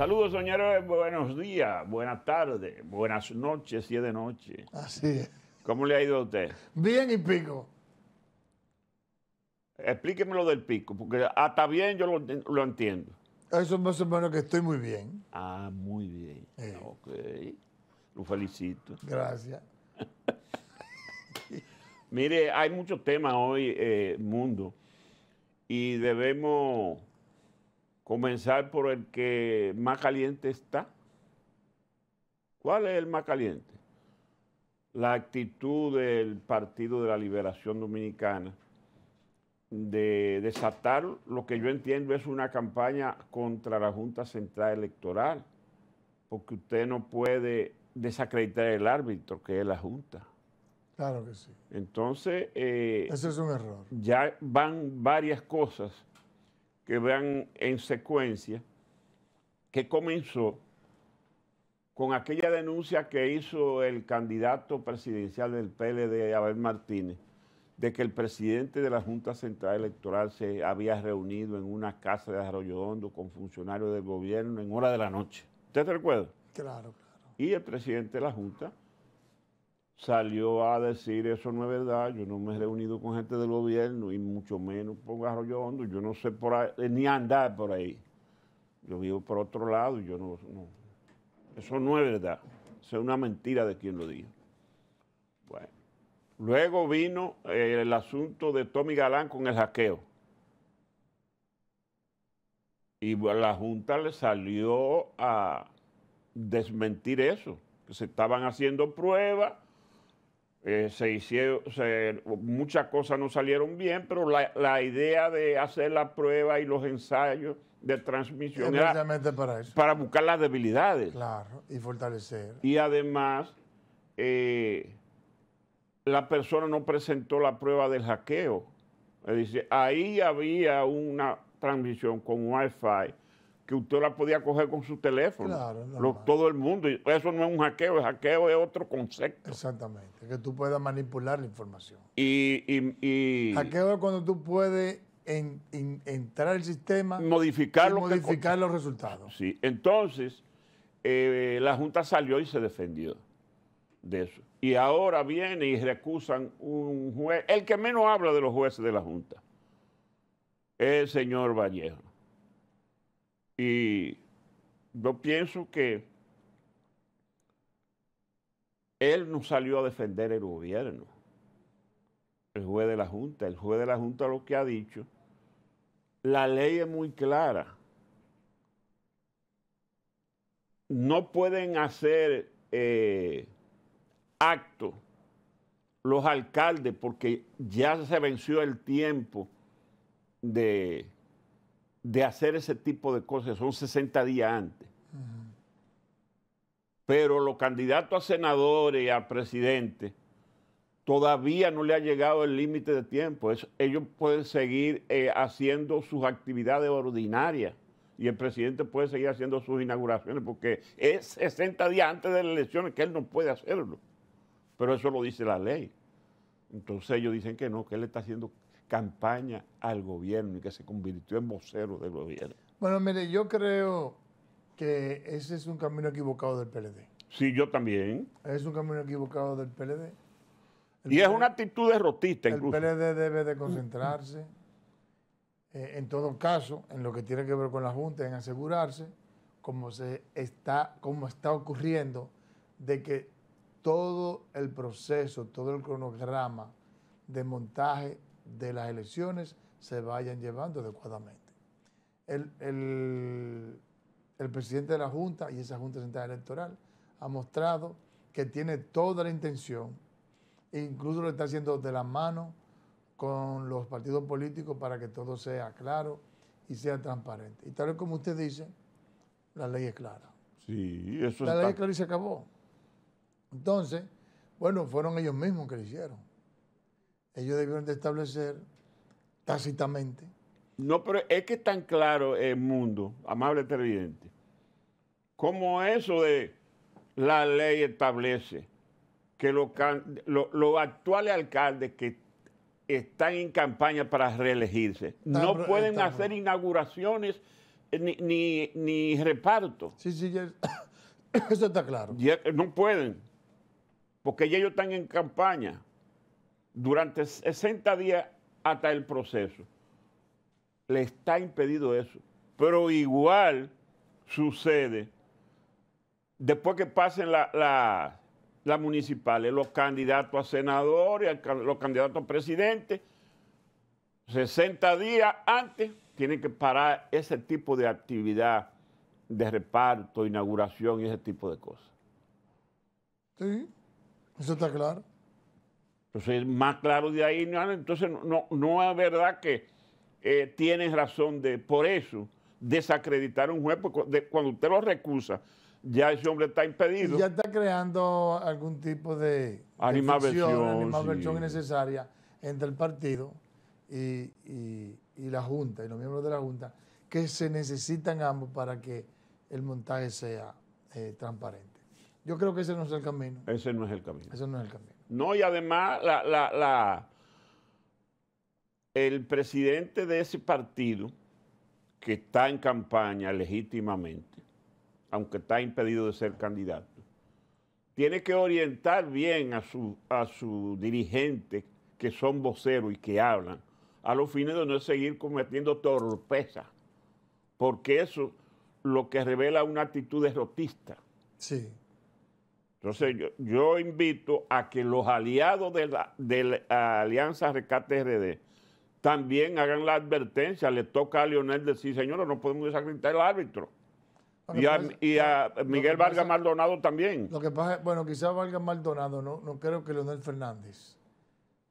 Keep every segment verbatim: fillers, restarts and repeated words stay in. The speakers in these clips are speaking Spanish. Saludos, señores, buenos días, buenas tardes, buenas noches, si es de noche. Así es. ¿Cómo le ha ido a usted? Bien y pico. Explíqueme lo del pico, porque hasta bien yo lo, lo entiendo. Eso es más o menos que estoy muy bien. Ah, muy bien. Eh. Ok. Lo felicito. Gracias. Mire, hay muchos temas hoy, eh, mundo, y debemos comenzar por el que más caliente está. ¿Cuál es el más caliente? La actitud del Partido de la Liberación Dominicana de desatar lo que yo entiendo es una campaña contra la Junta Central Electoral, porque usted no puede desacreditar el árbitro, que es la Junta. Claro que sí. Entonces, eh, ese es un error. Ya van varias cosas que van en secuencia, que comenzó con aquella denuncia que hizo el candidato presidencial del P L D, Abel Martínez, de que el presidente de la Junta Central Electoral se había reunido en una casa de Arroyo Hondo con funcionarios del gobierno en hora de la noche. ¿Usted te recuerda? Claro, claro. Y el presidente de la Junta salió a decir, eso no es verdad, yo no me he reunido con gente del gobierno y mucho menos con Arroyo Hondo, yo no sé por ahí, ni andar por ahí. Yo vivo por otro lado y yo no, no. Eso no es verdad. Eso es una mentira de quien lo dijo. Bueno. Luego vino eh, el asunto de Tommy Galán con el hackeo. Y bueno, la Junta le salió a desmentir eso, que se estaban haciendo pruebas, eh, se hicieron, se, muchas cosas no salieron bien, pero la, la idea de hacer la prueba y los ensayos de transmisión era para eso, para buscar las debilidades. Claro, y fortalecer. Y además... Eh, la persona no presentó la prueba del hackeo. Es decir, ahí había una transmisión con Wi-Fi que usted la podía coger con su teléfono. Claro, lo, todo el mundo. Eso no es un hackeo, el hackeo es otro concepto. Exactamente, que tú puedas manipular la información. Y, y, y hackeo es cuando tú puedes en, en, entrar al sistema modificar y lo modificar que, los resultados. Sí, entonces eh, la Junta salió y se defendió de eso. Y ahora viene y recusan un juez, el que menos habla de los jueces de la Junta, el señor Vallejo. Y yo pienso que él no salió a defender el gobierno, el juez de la Junta. El juez de la Junta lo que ha dicho, la ley es muy clara. No pueden hacer... Eh, acto, los alcaldes, porque ya se venció el tiempo de, de hacer ese tipo de cosas, son sesenta días antes. Uh-huh. Pero los candidatos a senadores y a presidente todavía no le ha llegado el límite de tiempo. Es, ellos pueden seguir eh, haciendo sus actividades ordinarias y el presidente puede seguir haciendo sus inauguraciones porque es sesenta días antes de las elecciones que él no puede hacerlo. Pero eso lo dice la ley. Entonces ellos dicen que no, que él está haciendo campaña al gobierno y que se convirtió en vocero del gobierno. Bueno, mire, yo creo que ese es un camino equivocado del P L D. Sí, yo también. Es un camino equivocado del P L D. El y P L D, es una actitud derrotista incluso. El P L D debe de concentrarse, eh, en todo caso, en lo que tiene que ver con la Junta, en asegurarse, como, se está, como está ocurriendo, de que todo el proceso, todo el cronograma de montaje de las elecciones se vayan llevando adecuadamente. El, el, el presidente de la Junta y esa Junta Central Electoral ha mostrado que tiene toda la intención, incluso lo está haciendo de la mano con los partidos políticos para que todo sea claro y sea transparente. Y tal como usted dice, la ley es clara. Sí, eso La está... ley es clara y se acabó. Entonces, bueno, fueron ellos mismos que lo hicieron. Ellos debieron de establecer tácitamente. No, pero es que es tan claro el mundo, amable televidente, como eso de la ley establece que los lo, lo actuales alcaldes que están en campaña para reelegirse está, no pueden hacer inauguraciones ni, ni, ni reparto. Sí, sí, ya, eso está claro. Ya, no pueden, porque ya ellos están en campaña durante sesenta días hasta el proceso. Le está impedido eso. Pero igual sucede después que pasen la, la, las municipales, los candidatos a senadores, los candidatos a presidente, sesenta días antes tienen que parar ese tipo de actividad de reparto, inauguración y ese tipo de cosas. Sí, eso está claro. Entonces, más claro de ahí, no, entonces no, no es verdad que eh, tienes razón de, por eso, desacreditar a un juez, porque de, cuando usted lo recusa, ya ese hombre está impedido. Y ya está creando algún tipo de animadversión, animadversión sí. innecesaria entre el partido y, y, y la Junta, y los miembros de la Junta, que se necesitan ambos para que el montaje sea eh, transparente. Yo creo que ese no es el camino. Ese no es el camino. Ese no es el camino. No, y además la, la, la, el presidente de ese partido, que está en campaña legítimamente, aunque está impedido de ser candidato, tiene que orientar bien a su, a su dirigente, que son voceros y que hablan, a los fines de no seguir cometiendo torpeza, porque eso lo que revela una actitud derrotista. Sí. Entonces yo, yo invito a que los aliados de la, de la Alianza Rescate R D también hagan la advertencia. Le toca a Leonel decir, señora, no podemos desacreditar al árbitro. Y a, pasa, y a Miguel pasa, Vargas Maldonado también. Lo que pasa, bueno, quizás Vargas Maldonado, no, no creo que Leonel Fernández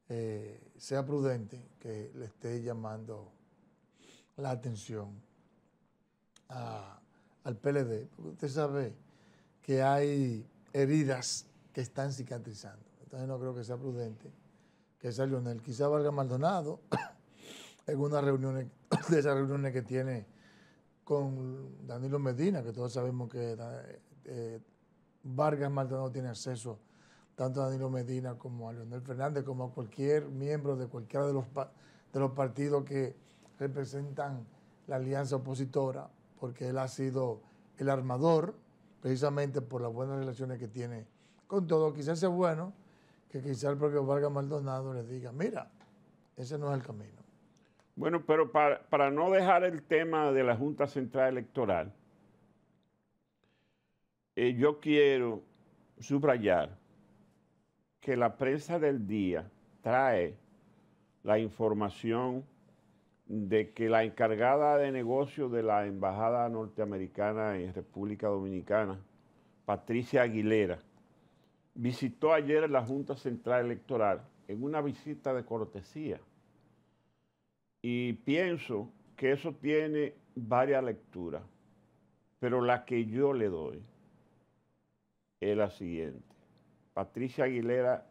eh, sea prudente, que le esté llamando la atención a, al P L D. Porque usted sabe que hay heridas que están cicatrizando. Entonces no creo que sea prudente que sea Leonel. Quizá Vargas Maldonado, en unas reuniones, de esas reuniones que tiene con Danilo Medina, que todos sabemos que eh, Vargas Maldonado tiene acceso tanto a Danilo Medina como a Leonel Fernández, como a cualquier miembro de cualquiera de los, de los partidos que representan la alianza opositora, porque él ha sido el armador, precisamente por las buenas relaciones que tiene con todo. Quizás sea bueno que quizás el propio Vargas Maldonado les diga, mira, ese no es el camino. Bueno, pero para, para no dejar el tema de la Junta Central Electoral, eh, yo quiero subrayar que la prensa del día trae la información de que la encargada de negocios de la Embajada Norteamericana en República Dominicana, Patricia Aguilera, visitó ayer la Junta Central Electoral en una visita de cortesía. Y pienso que eso tiene varias lecturas, pero la que yo le doy es la siguiente. Patricia Aguilera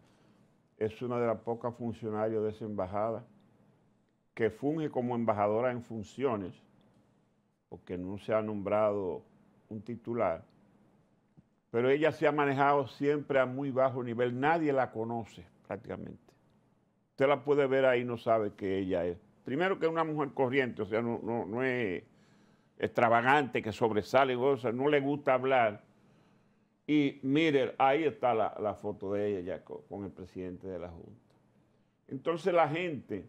es una de las pocas funcionarias de esa embajada que funge como embajadora en funciones, porque no se ha nombrado un titular, pero ella se ha manejado siempre a muy bajo nivel. Nadie la conoce prácticamente. Usted la puede ver ahí, no sabe que ella es. Primero que es una mujer corriente, o sea, no, no, no es extravagante, que sobresale, o sea, no le gusta hablar. Y mire, ahí está la, la foto de ella ya con, con el presidente de la Junta. Entonces la gente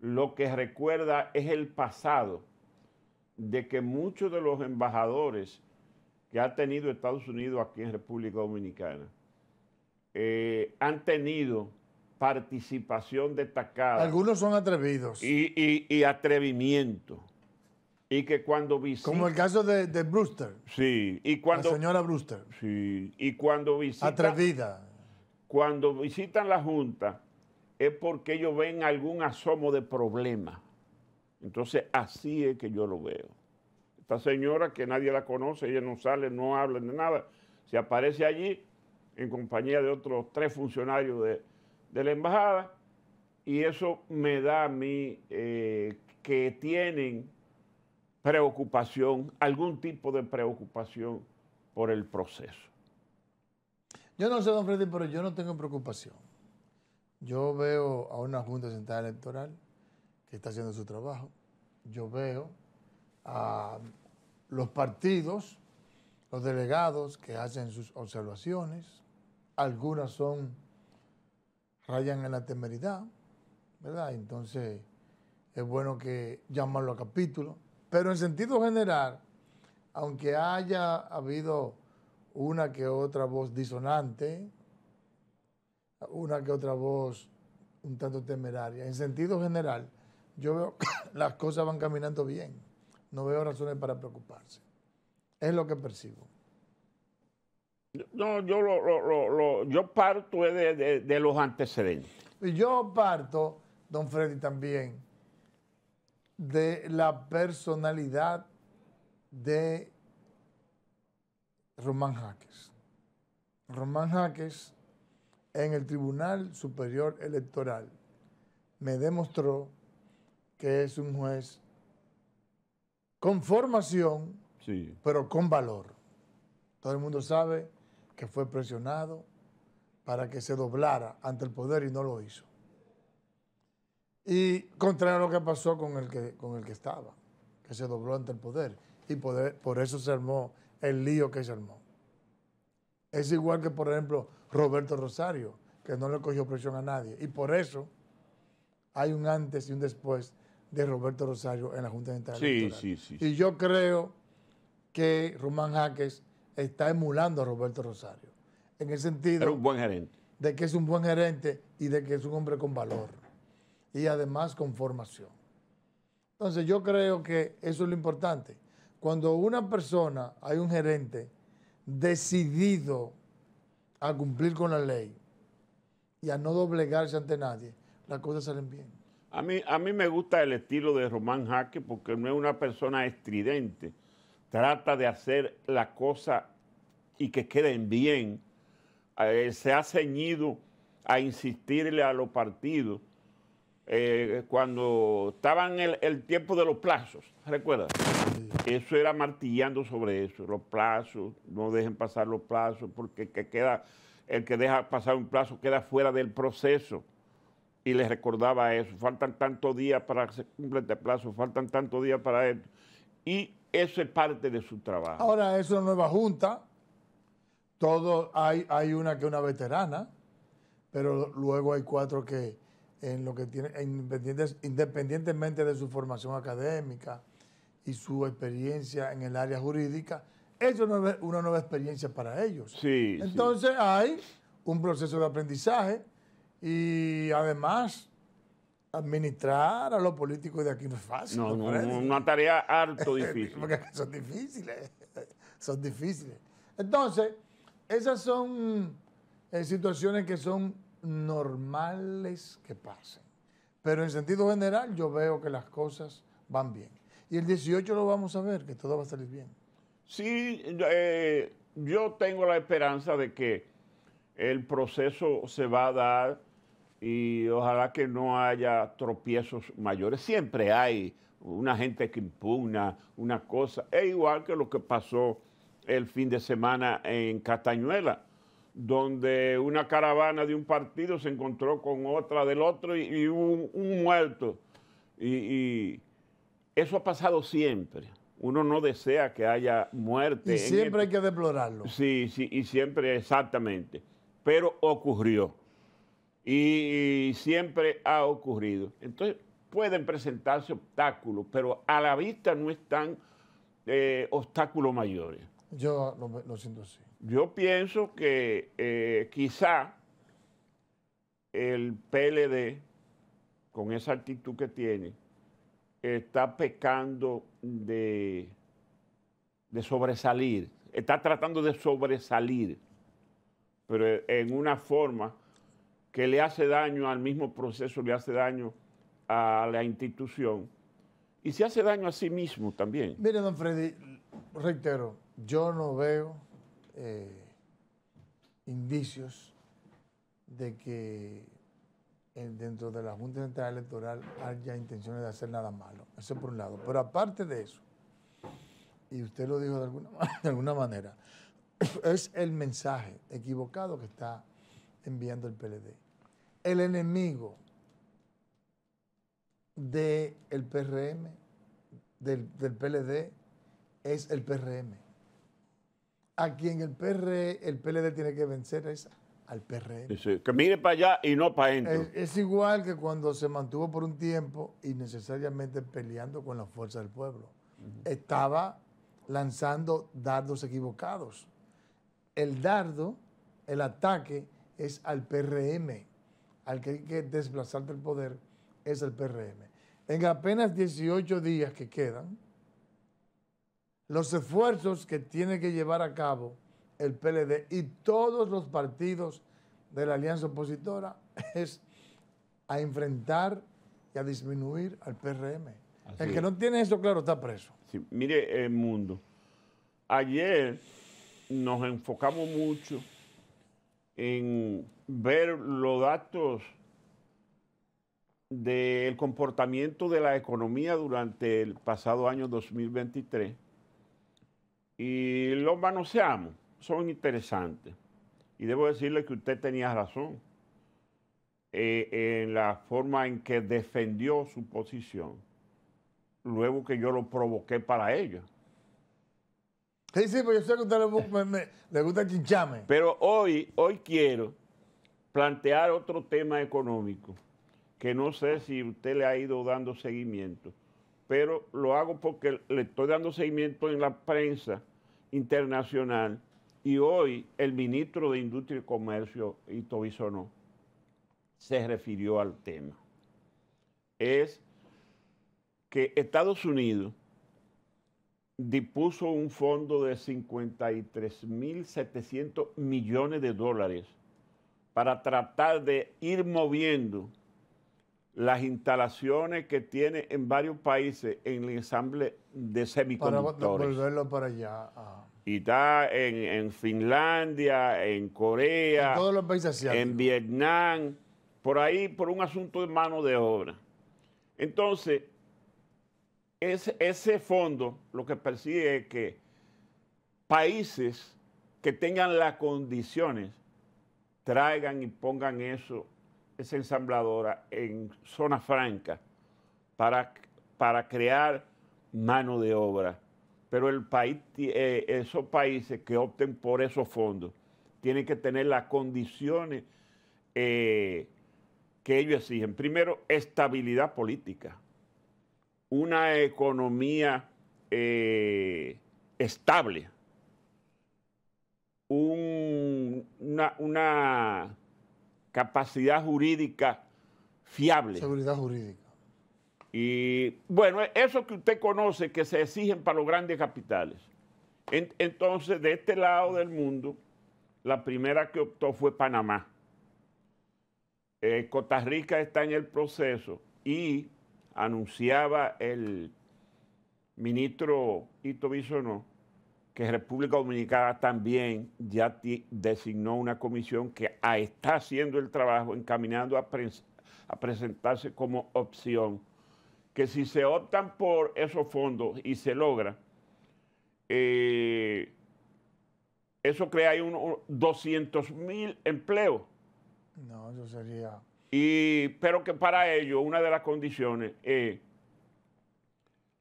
lo que recuerda es el pasado, de que muchos de los embajadores que ha tenido Estados Unidos aquí en República Dominicana eh, han tenido participación destacada. Algunos son atrevidos. Y, y, y atrevimiento. Y que cuando visita... Como el caso de, de Brewster. Sí. Y cuando, la señora Brewster. Sí. Y cuando visita... Atrevida. Cuando visitan la Junta es porque ellos ven algún asomo de problema. Entonces, así es que yo lo veo. Esta señora que nadie la conoce, ella no sale, no habla de nada, se aparece allí en compañía de otros tres funcionarios de, de la embajada, y eso me da a mí eh, que tienen preocupación, algún tipo de preocupación por el proceso. Yo no sé, don Freddy, pero yo no tengo preocupación. Yo veo a una Junta Central Electoral que está haciendo su trabajo. Yo veo a los partidos, los delegados que hacen sus observaciones, algunas son, rayan en la temeridad, ¿verdad? Entonces es bueno que llamarlo a capítulo, pero en sentido general, aunque haya habido una que otra voz disonante, una que otra voz un tanto temeraria, en sentido general, yo veo que las cosas van caminando bien. No veo razones para preocuparse. Es lo que percibo. No, yo, lo, lo, lo, lo, yo parto de, de, de los antecedentes. Y yo parto, don Freddy, también, de la personalidad de Román Jáquez. Román Jáquez, en el Tribunal Superior Electoral, me demostró que es un juez con formación, sí, pero con valor. Todo el mundo sabe que fue presionado para que se doblara ante el poder y no lo hizo. Y contrario a lo que pasó con el que, con el que estaba, que se dobló ante el poder. Y poder, por eso se armó el lío que se armó. Es igual que, por ejemplo, Roberto Rosario, que no le cogió presión a nadie. Y por eso hay un antes y un después de Roberto Rosario en la Junta Central Electoral. Sí, sí, sí. Y yo creo que Román Jáquez está emulando a Roberto Rosario, en el sentido... Pero un buen gerente. De que es un buen gerente y de que es un hombre con valor y además con formación. Entonces yo creo que eso es lo importante. Cuando una persona, hay un gerente decidido a cumplir con la ley y a no doblegarse ante nadie, las cosas salen bien. A mí, a mí me gusta el estilo de Román Jáquez porque no es una persona estridente. Trata de hacer la cosa y que queden bien. Eh, se ha ceñido a insistirle a los partidos eh, cuando estaban el, el tiempo de los plazos, ¿recuerdas? Sí. Eso era martillando sobre eso, los plazos, no dejen pasar los plazos, porque que queda, el que deja pasar un plazo queda fuera del proceso. Y les recordaba eso, faltan tantos días para que se cumpla este plazo, faltan tantos días para esto. Y eso es parte de su trabajo. Ahora es una nueva junta. Todo, hay, hay una que es una veterana, pero luego hay cuatro que, en lo que tiene, independientes, independientemente de su formación académica y su experiencia en el área jurídica, eso no es una nueva experiencia para ellos. Sí, entonces sí, hay un proceso de aprendizaje y además... Administrar a los políticos de aquí no es fácil. No, no, no, una tarea harto difícil. Porque son difíciles, son difíciles. Entonces, esas son eh, situaciones que son normales que pasen. Pero en sentido general yo veo que las cosas van bien. Y el dieciocho lo vamos a ver, que todo va a salir bien. Sí, eh, yo tengo la esperanza de que el proceso se va a dar... Y ojalá que no haya tropiezos mayores. Siempre hay una gente que impugna una cosa. Es igual que lo que pasó el fin de semana en Castañuela, donde una caravana de un partido se encontró con otra del otro y, y un, un muerto. Y, y eso ha pasado siempre. Uno no desea que haya muerte. Y siempre hay que deplorarlo. Sí, sí, y siempre, exactamente. Pero ocurrió. Y siempre ha ocurrido. Entonces, pueden presentarse obstáculos, pero a la vista no están eh, obstáculos mayores. Yo lo, lo siento así. Yo pienso que eh, quizá el P L D, con esa actitud que tiene, está pecando de, de sobresalir. Está tratando de sobresalir, pero en una forma... que le hace daño al mismo proceso, le hace daño a la institución y se hace daño a sí mismo también. Mire, don Freddy, reitero, yo no veo eh, indicios de que dentro de la Junta Central Electoral haya intenciones de hacer nada malo. Eso por un lado. Pero aparte de eso, y usted lo dijo de alguna, de alguna manera, es el mensaje equivocado que está enviando el P L D. El enemigo del P R M, del, del P L D es el P R M. A quien el P R, el P L D tiene que vencer es al P R M. Sí, sí. Que mire para allá y no para adentro. Es, es igual que cuando se mantuvo por un tiempo innecesariamente peleando con la fuerza del pueblo. Uh-huh. Estaba lanzando dardos equivocados. El dardo, el ataque, es al P R M. Al que hay que desplazar del poder es el P R M. En apenas dieciocho días que quedan, los esfuerzos que tiene que llevar a cabo el P L D y todos los partidos de la alianza opositora es a enfrentar y a disminuir al P R M. Así el que es. No tiene eso claro está preso. Sí, mire, el mundo. Ayer nos enfocamos mucho en ver los datos del comportamiento de la economía durante el pasado año dos mil veintitrés y los manoseamos, son interesantes. Y debo decirle que usted tenía razón eh, en la forma en que defendió su posición, luego que yo lo provoqué para ella. Sí, sí, pues yo sé que a usted le, me, me, le gusta el chinchame. Pero hoy, hoy quiero plantear otro tema económico que no sé si usted le ha ido dando seguimiento, pero lo hago porque le estoy dando seguimiento en la prensa internacional y hoy el ministro de Industria y Comercio, Ito Bisonó, se refirió al tema. Es que Estados Unidos dispuso un fondo de cincuenta y tres mil setecientos millones de dólares para tratar de ir moviendo las instalaciones que tiene en varios países en el ensamble de semiconductores. Para volverlo para allá. Ah. Y está en, en Finlandia, en Corea, en todos los países asiáticos, en Vietnam, por ahí, por un asunto de mano de obra. Entonces, ese, ese fondo lo que persigue es que países que tengan las condiciones traigan y pongan eso, esa ensambladora en zona franca para, para crear mano de obra. Pero el país, eh, esos países que opten por esos fondos tienen que tener las condiciones eh, que ellos exigen. Primero, estabilidad política. Una economía eh, estable. Un, una... una capacidad jurídica fiable. Seguridad jurídica. Y bueno, eso que usted conoce que se exigen para los grandes capitales. En, entonces, de este lado del mundo, la primera que optó fue Panamá. Eh, Costa Rica está en el proceso y anunciaba el ministro Ito Bisonó que República Dominicana también ya designó una comisión que está haciendo el trabajo, encaminando a, a presentarse como opción, que si se optan por esos fondos y se logra, eh, eso crea ahí unos doscientos mil empleos. No, eso sería... Y, pero que para ello una de las condiciones es... Eh,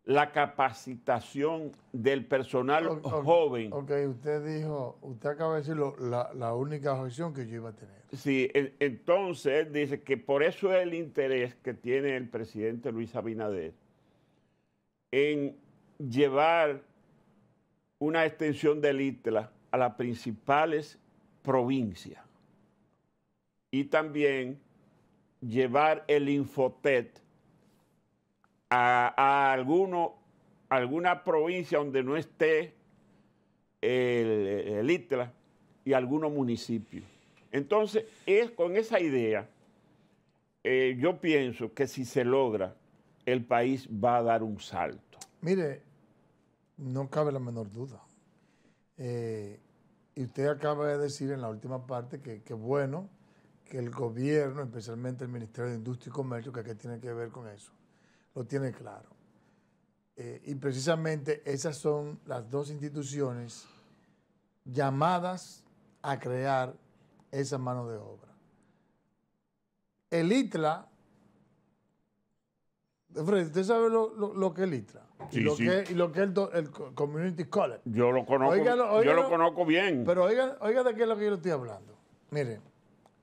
la capacitación del personal okay, joven. Ok, usted dijo, usted acaba de decir lo, la, la única opción que yo iba a tener. Sí, el, entonces dice que por eso es el interés que tiene el presidente Luis Abinader en llevar una extensión del I T L A a las principales provincias y también llevar el INFOTEP a, a alguno, alguna provincia donde no esté el, el I T L A y algunos municipios. Entonces, es, con esa idea, eh, yo pienso que si se logra, el país va a dar un salto. Mire, no cabe la menor duda. Eh, y usted acaba de decir en la última parte que, que bueno, que el gobierno, especialmente el Ministerio de Industria y Comercio, que qué tiene que ver con eso, lo tiene claro. Eh, y precisamente esas son las dos instituciones llamadas a crear esa mano de obra. El I T L A Usted sabe lo, lo, lo que es el I T L A y, sí, lo, sí. Que, y lo que es el, el Community College. Yo lo conozco, oígalo, oígalo, yo lo conozco bien. Pero oigan, oigan de qué es lo que yo estoy hablando. Miren,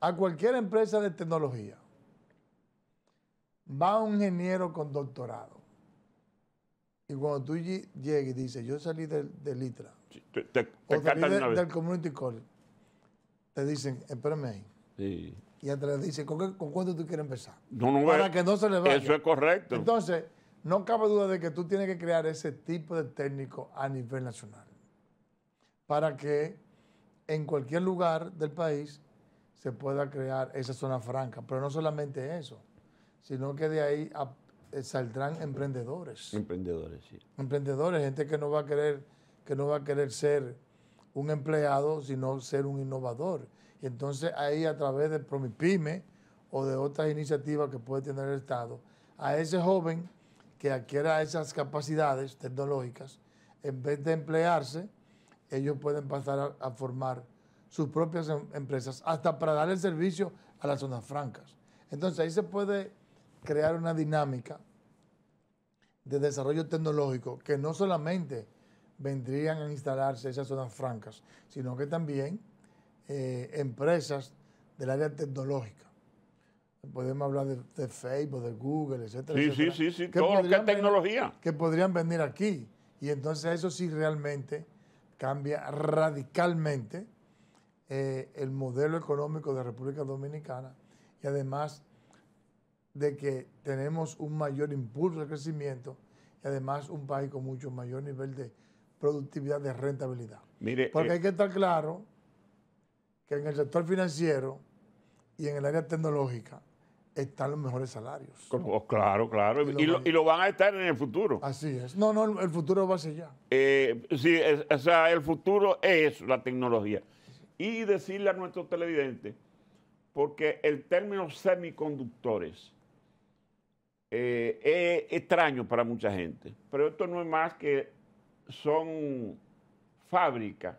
a cualquier empresa de tecnología va un ingeniero con doctorado. Y cuando tú llegues y dices, yo salí del, del I T L A, sí, te, te, te o salí de, del Community College, te dicen, espérame ahí. Sí. Y atrás dice, ¿con, qué, ¿con cuánto tú quieres empezar? No, no, para que no se le vaya. Eso es correcto. Entonces, no cabe duda de que tú tienes que crear ese tipo de técnico a nivel nacional para que en cualquier lugar del país se pueda crear esa zona franca. Pero no solamente eso, sino que de ahí a, eh, saldrán emprendedores. Emprendedores, sí. Emprendedores, gente que no va a querer, que no va a querer ser un empleado, sino ser un innovador. Y entonces ahí, a través de PromiPyme o de otras iniciativas que puede tener el Estado, a ese joven que adquiera esas capacidades tecnológicas, en vez de emplearse, ellos pueden pasar a, a formar sus propias em empresas, hasta para dar el servicio a las zonas francas. Entonces ahí se puede crear una dinámica de desarrollo tecnológico que no solamente vendrían a instalarse esas zonas francas, sino que también Eh, empresas del área tecnológica. Podemos hablar de, de Facebook, de Google, etcétera, sí, etcétera. Sí, sí, sí, todo lo que es tecnología. Venir, que podrían venir aquí. Y entonces eso sí realmente cambia radicalmente eh, el modelo económico de República Dominicana, y además de que tenemos un mayor impulso de crecimiento y además un país con mucho mayor nivel de productividad, de rentabilidad. Mire, porque eh, hay que estar claro que en el sector financiero y en el área tecnológica están los mejores salarios. Oh, claro, claro. Y, y, lo, y lo van a estar en el futuro. Así es. No, no, el futuro va a ser ya. Eh, sí, es, o sea, el futuro es la tecnología. Y decirle a nuestros televidentes, porque el término semiconductores eh, es extraño para mucha gente, pero esto no es más que son fábricas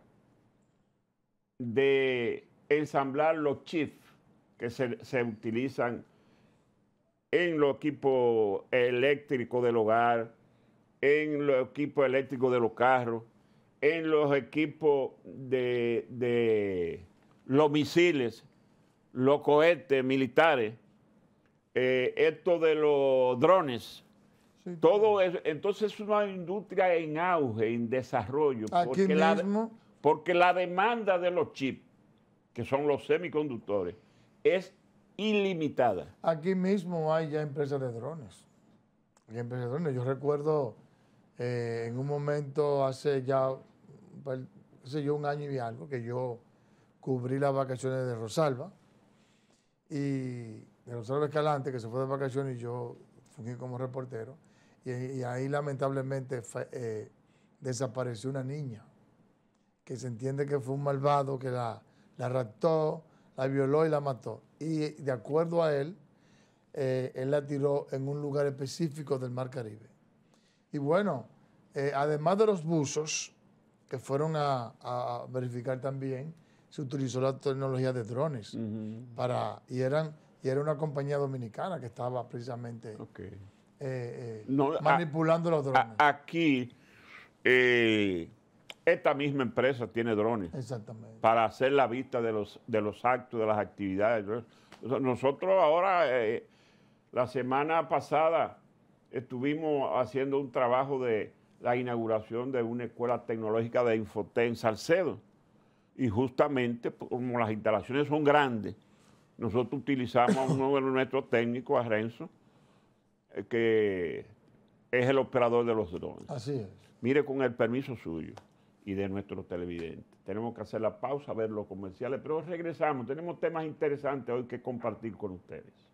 de ensamblar los chips que se, se utilizan en los equipos eléctricos del hogar, en los equipos eléctricos de los carros, en los equipos de, de los misiles, los cohetes militares, eh, esto de los drones. Sí, todo eso. Entonces es una industria en auge, en desarrollo. Aquí mismo. La, Porque la demanda de los chips, que son los semiconductores, es ilimitada. Aquí mismo hay ya empresas de drones. Hay empresas de drones. Yo recuerdo eh, en un momento, hace ya hace yo un año y algo, que yo cubrí las vacaciones de Rosalva, y de Rosario Escalante, que se fue de vacaciones, y yo fungí como reportero. Y, y ahí, lamentablemente, eh, desapareció una niña, que se entiende que fue un malvado que la, la raptó, la violó y la mató. Y de acuerdo a él, eh, él la tiró en un lugar específico del Mar Caribe. Y bueno, eh, además de los buzos que fueron a, a verificar también, se utilizó la tecnología de drones. Uh-huh. para, y, eran, y era una compañía dominicana que estaba precisamente okay. eh, eh, no, manipulando a, los drones. A, aquí... Eh... Esta misma empresa tiene drones. Exactamente. Para hacer la vista de los, de los actos, de las actividades. Nosotros ahora, eh, la semana pasada, estuvimos haciendo un trabajo de la inauguración de una escuela tecnológica de Infotech en Salcedo. Y justamente, como las instalaciones son grandes, nosotros utilizamos a uno de nuestros técnicos, a Renzo, eh, que es el operador de los drones. Así es. Mire, con el permiso suyo y de nuestros televidentes, tenemos que hacer la pausa, ver los comerciales, pero regresamos. Tenemos temas interesantes hoy que compartir con ustedes.